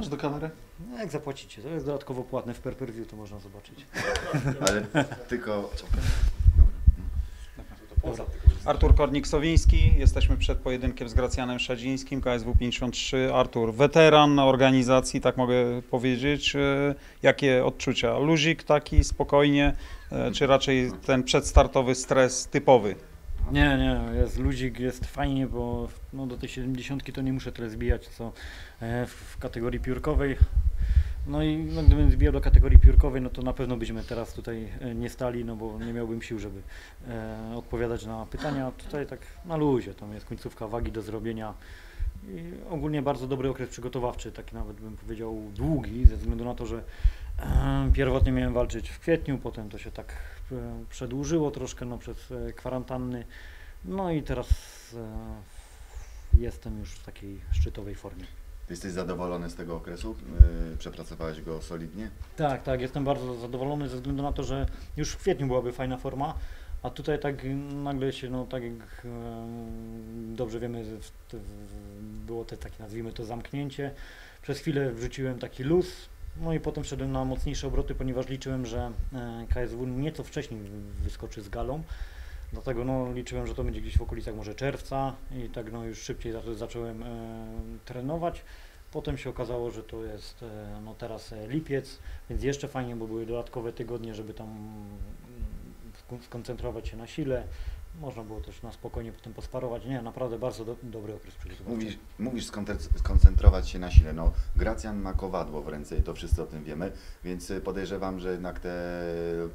pokaż do kamery? Jak zapłacicie, to jest dodatkowo płatne, w pay-per-view to można zobaczyć. Ale tylko... Dobra. Artur Kornik-Sowiński, jesteśmy przed pojedynkiem z Gracjanem Szadzińskim, KSW 53. Artur, weteran na organizacji, tak mogę powiedzieć. Jakie odczucia? Luzik taki, spokojnie, czy raczej ten przedstartowy stres typowy? Nie, jest luzik, jest fajnie, bo no, do tej 70 to nie muszę teraz zbijać, co w kategorii piórkowej. No i no, gdybym zbijał do kategorii piórkowej, no to na pewno byśmy teraz tutaj nie stali, no bo nie miałbym sił, żeby odpowiadać na pytania. Tutaj tak na luzie, tam jest końcówka wagi do zrobienia i ogólnie bardzo dobry okres przygotowawczy, taki nawet bym powiedział długi, ze względu na to, że pierwotnie miałem walczyć w kwietniu, potem to się tak przedłużyło troszkę, no przez kwarantanny, no i teraz jestem już w takiej szczytowej formie. Jesteś zadowolony z tego okresu? Przepracowałeś go solidnie? Tak, jestem bardzo zadowolony ze względu na to, że już w kwietniu byłaby fajna forma, a tutaj tak nagle się, no tak jak dobrze wiemy, było te takie, nazwijmy to, zamknięcie. Przez chwilę wrzuciłem taki luz, no i potem szedłem na mocniejsze obroty, ponieważ liczyłem, że KSW nieco wcześniej wyskoczy z galą. Dlatego no, liczyłem, że to będzie gdzieś w okolicach może czerwca i tak no, już szybciej zacząłem trenować. Potem się okazało, że to jest no, teraz lipiec, więc jeszcze fajnie, bo były dodatkowe tygodnie, żeby tam skoncentrować się na sile. Można było też na spokojnie potem posparować. Nie, naprawdę bardzo dobry okres przygotowawczy. Mówisz skoncentrować się na sile. No, Gracjan ma kowadło w ręce i to wszyscy o tym wiemy, więc podejrzewam, że jednak te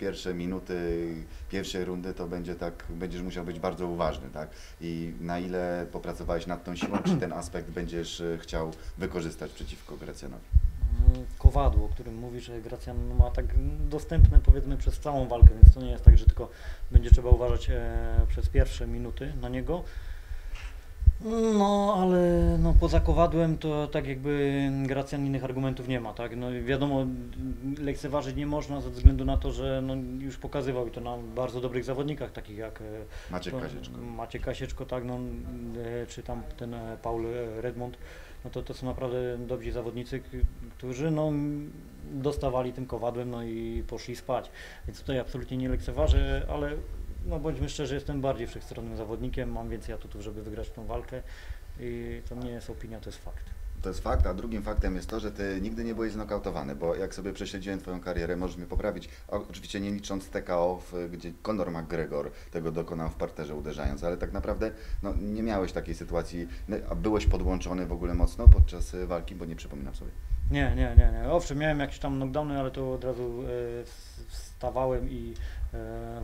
pierwsze minuty, pierwsze rundy to będzie tak, będziesz musiał być bardzo uważny, tak? I na ile popracowałeś nad tą siłą, czy ten aspekt będziesz chciał wykorzystać przeciwko Gracjanowi? Kowadło, o którym mówisz, że Gracjan ma tak dostępne, powiedzmy, przez całą walkę, więc to nie jest tak, że tylko będzie trzeba uważać przez pierwsze minuty na niego. No, ale no, poza kowadłem to tak jakby Gracjan innych argumentów nie ma, tak? No, wiadomo, lekceważyć nie można ze względu na to, że no, już pokazywał i to na bardzo dobrych zawodnikach, takich jak Maciej Kasieczko, tak, no, czy tam ten Paul Redmond. No to są naprawdę dobrzy zawodnicy, którzy no, dostawali tym kowadłem no i poszli spać. Więc tutaj absolutnie nie lekceważę, ale no, bądźmy szczerzy, jestem bardziej wszechstronnym zawodnikiem, mam więcej atutów, żeby wygrać tą walkę i to nie jest opinia, to jest fakt. To jest fakt, a drugim faktem jest to, że ty nigdy nie byłeś znokautowany, bo jak sobie prześledziłem twoją karierę, możesz mnie poprawić, oczywiście nie licząc TKO, gdzie Conor McGregor tego dokonał w parterze uderzając, ale tak naprawdę no, nie miałeś takiej sytuacji, a byłeś podłączony w ogóle mocno podczas walki, bo nie przypominam sobie. Nie. Owszem, miałem jakieś tam knockdowny, ale to od razu wstawałem i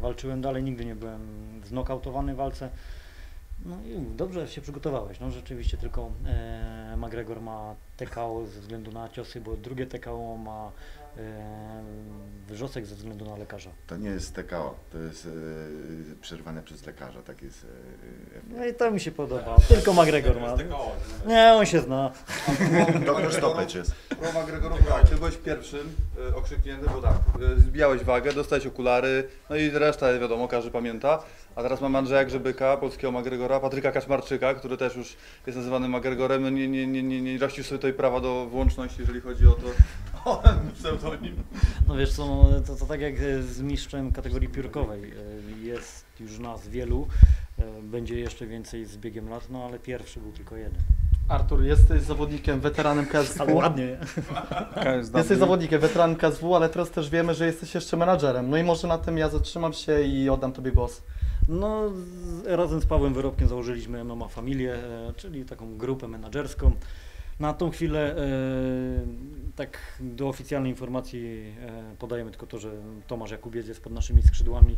walczyłem dalej, nigdy nie byłem znokautowany w walce. No i dobrze się przygotowałeś, no rzeczywiście tylko McGregor ma TKO ze względu na ciosy, bo drugie TKO ma Wrzosek ze względu na lekarza. To nie jest TKO, to jest przerwane przez lekarza, tak jest. No i to mi się podoba, tylko McGregor ma. Nie, on się zna. Doktor Stopecz jest. Pro McGregorów, tak, ty byłeś pierwszym okrzyknięty, bo tak, zbijałeś wagę, dostałeś okulary, no i reszta wiadomo, każdy pamięta. A teraz mam Andrzeja Grzybyka, polskiego McGregora, Patryka Kaczmarczyka, który też już jest nazywany McGregorem. Nie rościł sobie tutaj prawa do wyłączności, jeżeli chodzi o to. No wiesz co, to tak jak z mistrzem kategorii piórkowej, jest już nas wielu, będzie jeszcze więcej z biegiem lat, no ale pierwszy był tylko jeden. Artur, jesteś zawodnikiem, weteranem KSW. Ale ładnie. Jesteś zawodnikiem, weteranem KSW, ale teraz też wiemy, że jesteś jeszcze menadżerem. No i może na tym ja zatrzymam się i oddam tobie głos. No, razem z Pawłem Wyrobkiem założyliśmy MMA Familię, czyli taką grupę menadżerską. Na tą chwilę, tak do oficjalnej informacji podajemy tylko to, że Tomasz Jakubiec jest pod naszymi skrzydłami.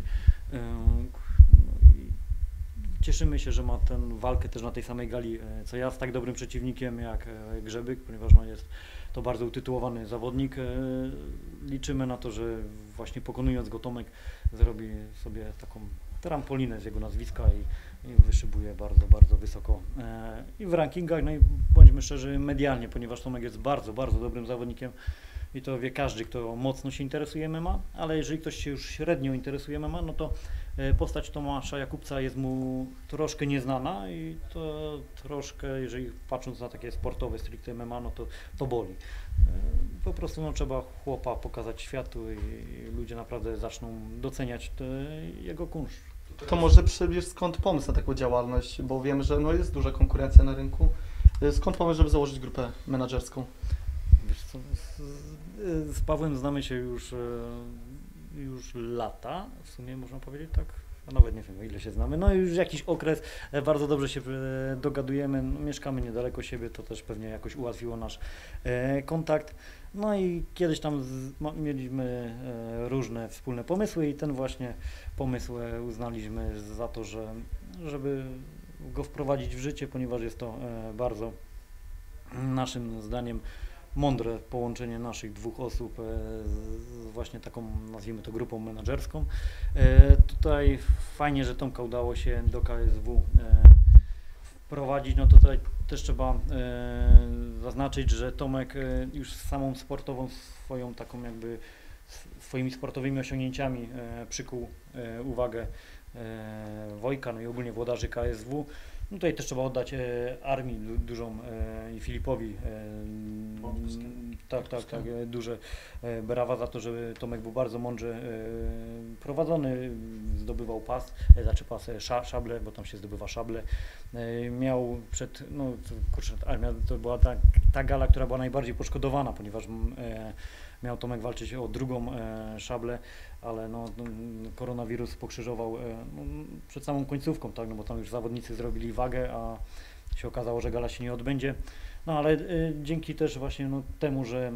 Cieszymy się, że ma tę walkę też na tej samej gali, co ja, z tak dobrym przeciwnikiem jak Grzybyk, ponieważ no, jest to bardzo utytułowany zawodnik. Liczymy na to, że właśnie pokonując go Tomek zrobi sobie taką trampolinę z jego nazwiska i wyszybuje bardzo, bardzo wysoko i w rankingach, no i bądźmy szczerzy, medialnie, ponieważ Tomek jest bardzo, bardzo dobrym zawodnikiem. i to wie każdy, kto mocno się interesuje MMA, ale jeżeli ktoś się już średnio interesuje MMA, no to postać Tomasza Jakubca jest mu troszkę nieznana i to troszkę, jeżeli patrząc na takie sportowe stricte MMA, no to boli. Po prostu no, trzeba chłopa pokazać światu i ludzie naprawdę zaczną doceniać jego kunszt. To może przebierz, skąd pomysł na taką działalność, bo wiem, że no, jest duża konkurencja na rynku. Skąd pomysł, żeby założyć grupę menadżerską? Wiesz co, z Pawłem znamy się już lata, w sumie można powiedzieć tak, a nawet nie wiem, ile się znamy, no już jakiś okres, bardzo dobrze się dogadujemy, mieszkamy niedaleko siebie, to też pewnie jakoś ułatwiło nasz kontakt, no i kiedyś tam mieliśmy różne wspólne pomysły i ten właśnie pomysł uznaliśmy za to, żeby go wprowadzić w życie, ponieważ jest to bardzo naszym zdaniem mądre połączenie naszych dwóch osób z właśnie taką, nazwijmy to, grupą menadżerską. Tutaj fajnie, że Tomka udało się do KSW wprowadzić. No tutaj też trzeba zaznaczyć, że Tomek już z samą sportową swoją taką jakby swoimi sportowymi osiągnięciami przykuł uwagę Wojka, no i ogólnie włodarzy KSW. No tutaj też trzeba oddać armii dużą i Filipowi, tak, duże brawa za to, że Tomek był bardzo mądrze prowadzony, zdobywał szable, bo tam się zdobywa szable, miał no kurczę, armia to była ta gala, która była najbardziej poszkodowana, ponieważ miał Tomek walczyć o drugą szablę, ale no, koronawirus pokrzyżował przed samą końcówką, tak, no bo tam już zawodnicy zrobili wagę, a się okazało, że gala się nie odbędzie. No ale dzięki też właśnie temu, że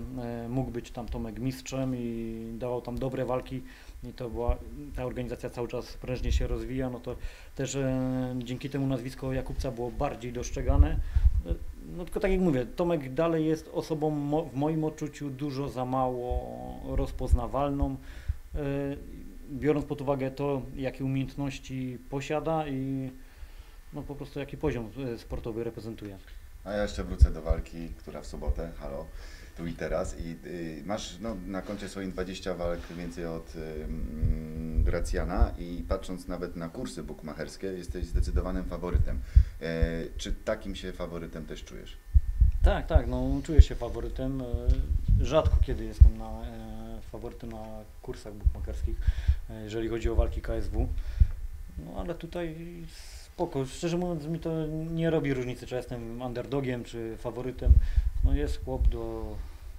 mógł być tam Tomek mistrzem i dawał tam dobre walki i to była, ta organizacja cały czas prężnie się rozwija, no to też dzięki temu nazwisko Jakubca było bardziej dostrzegane. No tylko tak jak mówię, Tomek dalej jest osobą w moim odczuciu dużo za mało rozpoznawalną, biorąc pod uwagę to, jakie umiejętności posiada i no po prostu jaki poziom sportowy reprezentuje. A ja jeszcze wrócę do walki, która w sobotę, halo, tu i teraz. I masz na koncie swoim 20 walk więcej od Gracjana i patrząc nawet na kursy bukmacherskie, jesteś zdecydowanym faworytem. Czy takim się faworytem też czujesz? Tak, no czuję się faworytem. Rzadko kiedy jestem faworytem na kursach bukmacherskich, jeżeli chodzi o walki KSW. No ale tutaj spoko, szczerze mówiąc mi to nie robi różnicy, czy jestem underdogiem, czy faworytem. No jest chłop do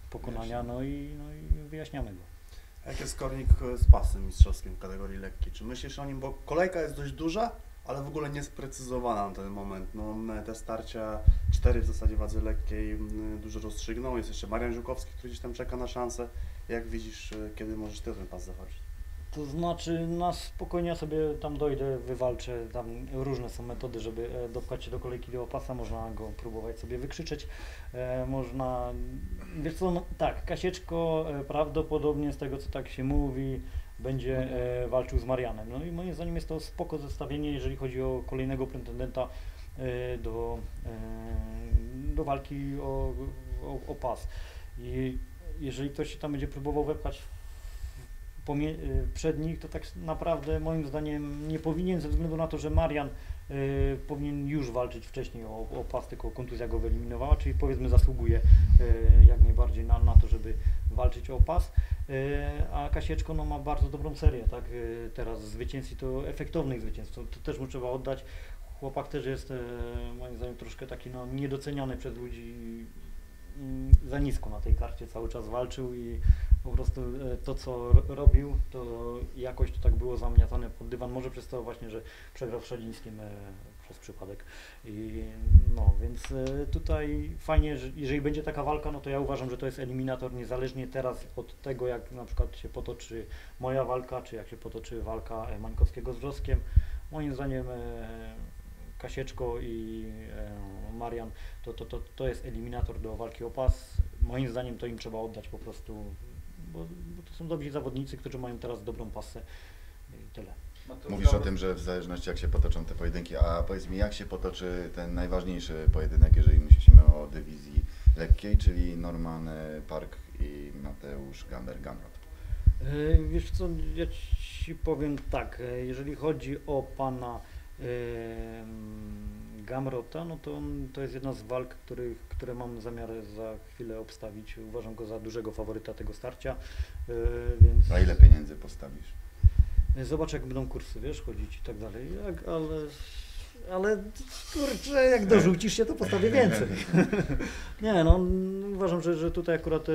pokonania, no i wyjaśniamy go. Jak jest Kornik z pasem mistrzowskim w kategorii lekkiej? Czy myślisz o nim, bo kolejka jest dość duża, ale w ogóle niesprecyzowana na ten moment. No, te starcia, 4 w zasadzie wadze lekkiej, dużo rozstrzygnął. Jest jeszcze Marian Żukowski, który gdzieś tam czeka na szansę. Jak widzisz, kiedy możesz ty ten pas zawalczyć? To znaczy, na spokojnie ja sobie tam dojdę, wywalczę, tam różne są metody, żeby dopchać się do kolejki do pasa, można go próbować sobie wykrzyczeć, można, wiesz co, no, tak, Kasieczko prawdopodobnie z tego, co tak się mówi, będzie walczył z Marianem, no i moim zdaniem jest to spoko zestawienie, jeżeli chodzi o kolejnego pretendenta do walki o pas. I jeżeli ktoś się tam będzie próbował wepchać przed nich, to tak naprawdę moim zdaniem nie powinien, ze względu na to, że Marian powinien już walczyć wcześniej o pas, tylko kontuzja go wyeliminowała, czyli powiedzmy zasługuje jak najbardziej na to, żeby walczyć o pas, a Kasieczko ma bardzo dobrą serię, tak, teraz zwycięstw i to efektownych zwycięstw, to też mu trzeba oddać, chłopak też jest moim zdaniem troszkę taki niedoceniany przez ludzi, za nisko na tej karcie cały czas walczył i po prostu to, co robił, to jakoś to tak było zamiatane pod dywan, może przez to właśnie, że przegrał z Szalińskim przez przypadek. I więc tutaj fajnie, że jeżeli będzie taka walka, no to ja uważam, że to jest eliminator, niezależnie teraz od tego, jak na przykład się potoczy moja walka, czy jak się potoczy walka Mańkowskiego z Wrzoskiem. Moim zdaniem Kasieczko i Marian to jest eliminator do walki o pas. Moim zdaniem to im trzeba oddać po prostu, bo to są dobrzy zawodnicy, którzy mają teraz dobrą pasę i tyle. Mówisz o tym, że w zależności jak się potoczą te pojedynki, a powiedz mi, jak się potoczy ten najważniejszy pojedynek, jeżeli myślimy o dywizji lekkiej, czyli Norman Parke i Mateusz Gamrot. Wiesz co, ja Ci powiem tak, jeżeli chodzi o pana Gamrota, no to jest jedna z walk, które mam zamiar za chwilę obstawić. Uważam go za dużego faworyta tego starcia. Więc... A ile pieniędzy postawisz? Zobacz, jak będą kursy, wiesz, chodzić i tak dalej, ale kurczę, jak dorzucisz się, to postawię więcej. Nie, no uważam, że tutaj akurat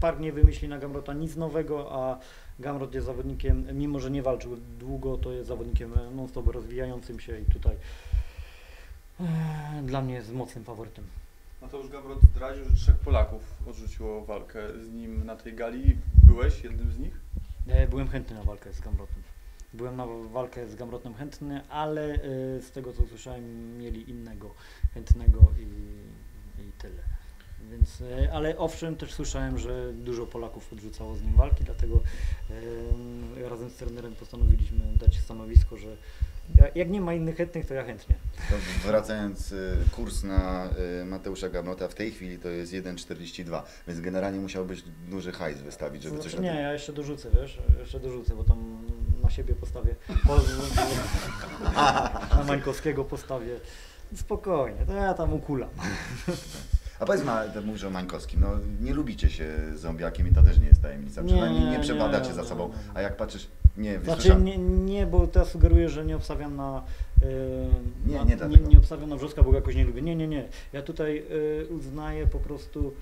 Park nie wymyśli na Gamrota nic nowego, a Gamrot jest zawodnikiem, mimo że nie walczył długo, to jest zawodnikiem non-stop rozwijającym się i tutaj dla mnie jest mocnym faworytem. Mateusz Gamrot zdradził, że 3 Polaków odrzuciło walkę z nim na tej gali. Byłeś jednym z nich? Byłem chętny na walkę z Gamrotem. Byłem na walkę z Gamrotem chętny, ale z tego, co usłyszałem, mieli innego chętnego i tyle. Więc, ale owszem, też słyszałem, że dużo Polaków odrzucało z nim walki, dlatego razem z trenerem postanowiliśmy dać stanowisko, że jak nie ma innych chętnych, to ja chętnie. To wracając, kurs na Mateusza Gamrota w tej chwili to jest 1,42, więc generalnie musiałbyś duży hajs wystawić, żeby coś... Nie, ja jeszcze dorzucę, wiesz, bo tam na siebie postawię, na Mańkowskiego postawię, spokojnie, to ja tam ukulam. A powiedzmy, mówisz o Mańkowskim, no nie lubicie się zombiakiem i to też nie jest tajemnica, przynajmniej nie przebadacie za sobą, a jak patrzysz, nie, bo ja sugeruję, że nie obstawiam na nie obstawiam na Wrzoska, bo go jakoś nie lubię, nie, ja tutaj uznaję po prostu,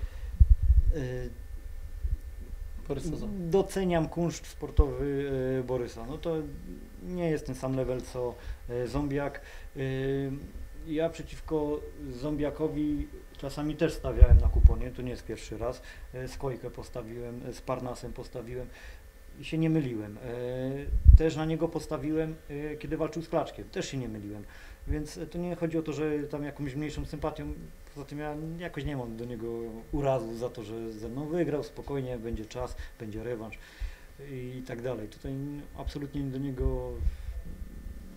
doceniam kunszt sportowy Borysa, no to nie jest ten sam level co zombiak, ja przeciwko zombiakowi czasami też stawiałem na kuponie, to nie jest pierwszy raz. Z Kojkę postawiłem, z Parnasem postawiłem i się nie myliłem. Też na niego postawiłem, kiedy walczył z Klaczkiem, też się nie myliłem. Więc to nie chodzi o to, że tam jakąś mniejszą sympatią, poza tym ja jakoś nie mam do niego urazu za to, że ze mną wygrał, spokojnie, będzie czas, będzie rewanż i tak dalej. Tutaj absolutnie do niego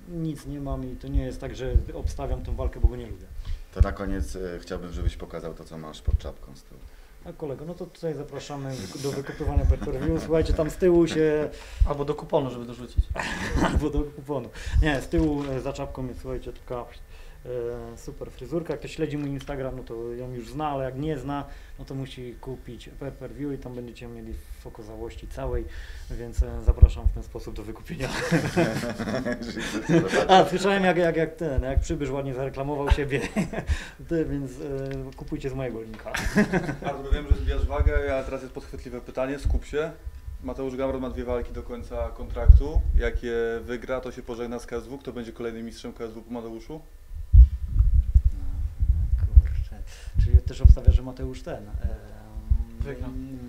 nic nie mam i to nie jest tak, że obstawiam tą walkę, bo go nie lubię. To na koniec chciałbym, żebyś pokazał to, co masz pod czapką z tyłu. A kolego, no to tutaj zapraszamy do wykupywania pay-per-view. Słuchajcie, tam z tyłu się... Albo do kuponu, żeby dorzucić. Albo do kuponu. Nie, z tyłu za czapką jest, słuchajcie, taka super fryzurka. Jak ktoś śledzi mój Instagram, no to ją już zna, ale jak nie zna, no to musi kupić pay-per-view i tam będziecie mieli w okazałości całej, więc zapraszam w ten sposób do wykupienia. A słyszałem, jak Przybysz ładnie zareklamował siebie, więc kupujcie z mojego linka. Artur, wiem, że zbijasz wagę, a teraz jest podchwytliwe pytanie, skup się. Mateusz Gamrot ma 2 walki do końca kontraktu. Jak je wygra, to się pożegna z KSW. Kto będzie kolejnym mistrzem KSW po Mateuszu? Czyli też obstawia, że Mateusz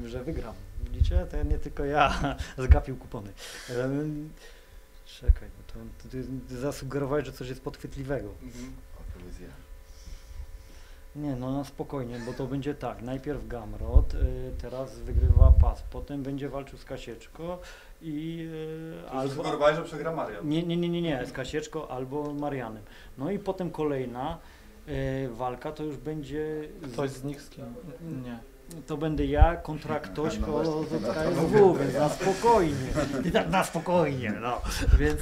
że wygram. Widzicie? To nie tylko ja zgapił kupony. Czekaj, bo to zasugerowałeś, że coś jest podchwytliwego. Opozycja. Nie, no na spokojnie, bo to będzie tak. Najpierw Gamrot, teraz wygrywa pas, potem będzie walczył z Kasieczko i... Zasugerowałeś, że przegra Marian. Nie, z Kasieczko albo Marianem. No i potem kolejna walka to już będzie... Ktoś z nich z kim? Nie. To będę ja, kontraktośko z KSW, więc na spokojnie. I tak na spokojnie, no. Więc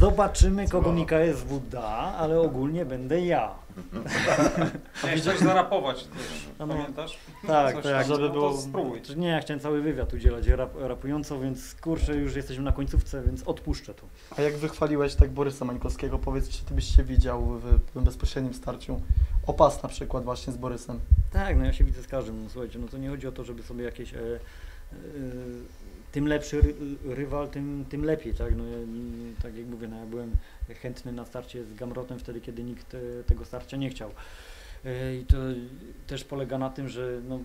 zobaczymy, kogo mi KSW da, ale ogólnie będę ja. Chciałeś zarapować też, pamiętasz? Tak, tak, żeby było... Spróbuj. Nie, ja chciałem cały wywiad udzielać rapująco, więc kurczę, już jesteśmy na końcówce, więc odpuszczę to. A jak wychwaliłeś tak Borysa Mańkowskiego, powiedz, czy ty byś się widział w bezpośrednim starciu o pas na przykład właśnie z Borysem? Tak, no ja się widzę z każdym, no, słuchajcie, no to nie chodzi o to, żeby sobie jakieś... Tym lepszy rywal, tym lepiej, tak? No, tak jak mówię, no, ja byłem chętny na starcie z Gamrotem wtedy, kiedy nikt tego starcia nie chciał. I to też polega na tym, że no,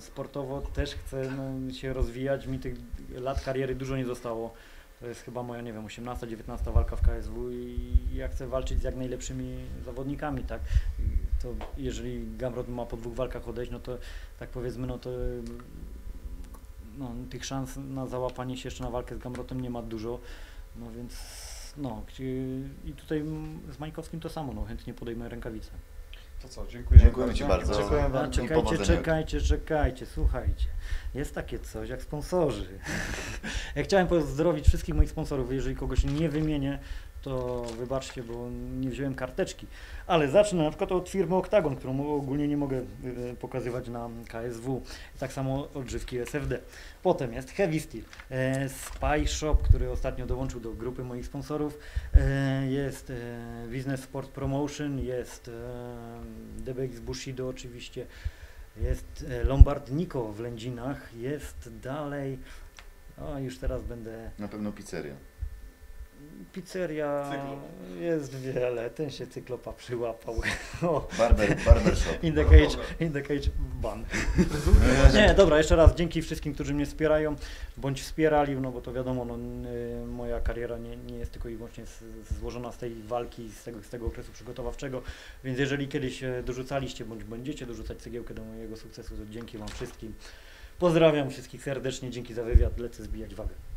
sportowo też chcę się rozwijać. Mi tych lat kariery dużo nie zostało. To jest chyba moja, nie wiem, 18-19 walka w KSW i ja chcę walczyć z jak najlepszymi zawodnikami, tak? To jeżeli Gamrot ma po 2 walkach odejść, no to tak powiedzmy, no to... No, tych szans na załapanie się jeszcze na walkę z Gamrotem nie ma dużo, no więc no i tutaj z Mańkowskim to samo, no chętnie podejmę rękawicę. To co, dziękujemy Ci bardzo. Dziękuję Wam. Czekajcie, słuchajcie. Jest takie coś jak sponsorzy. Ja chciałem pozdrowić wszystkich moich sponsorów, jeżeli kogoś nie wymienię, to wybaczcie, bo nie wziąłem karteczki. Ale zacznę na przykład od firmy Octagon, którą ogólnie nie mogę pokazywać na KSW. Tak samo odżywki SFD. Potem jest Heavy Steel, Spy Shop, który ostatnio dołączył do grupy moich sponsorów. Jest Business Sport Promotion, jest DBX Bushido oczywiście, jest Lombard Nico w Lędzinach, jest dalej, o już teraz będę... Na pewno pizzeria. Pizzeria jest wiele, ten się Cyklopa przyłapał. Barbershop. In the cage ban. Nie, dobra, jeszcze raz dzięki wszystkim, którzy mnie wspierają, bądź wspierali, no bo to wiadomo, no, moja kariera nie jest tylko i wyłącznie złożona z tej walki, z tego okresu przygotowawczego, więc jeżeli kiedyś dorzucaliście, bądź będziecie dorzucać cegiełkę do mojego sukcesu, to dzięki Wam wszystkim. Pozdrawiam wszystkich serdecznie, dzięki za wywiad, lecę zbijać wagę.